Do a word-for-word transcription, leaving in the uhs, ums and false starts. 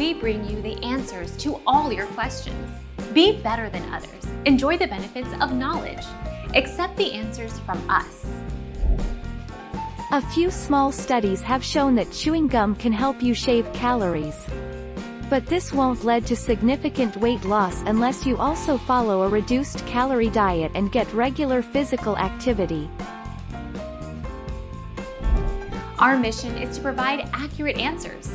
we bring you the answers to all your questions. Be better than others. Enjoy the benefits of knowledge. Accept the answers from us. A few small studies have shown that chewing gum can help you shave calories. But this won't lead to significant weight loss unless you also follow a reduced calorie diet and get regular physical activity. Our mission is to provide accurate answers.